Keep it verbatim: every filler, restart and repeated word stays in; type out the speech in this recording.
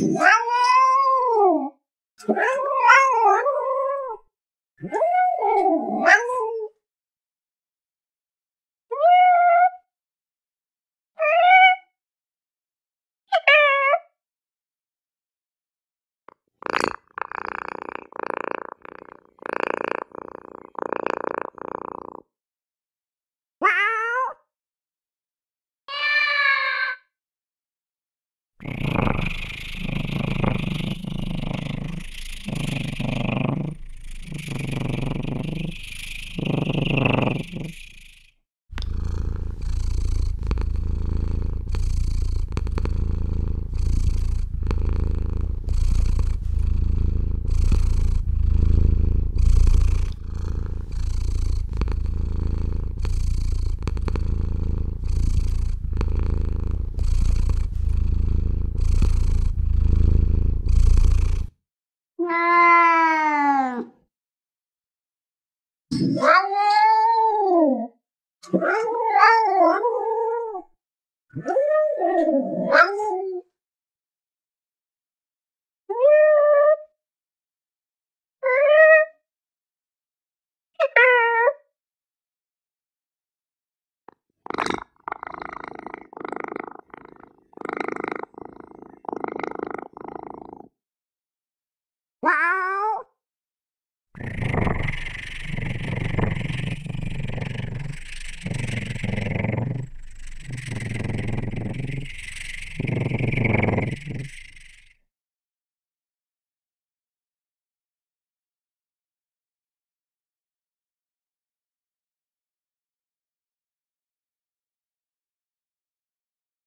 Wow!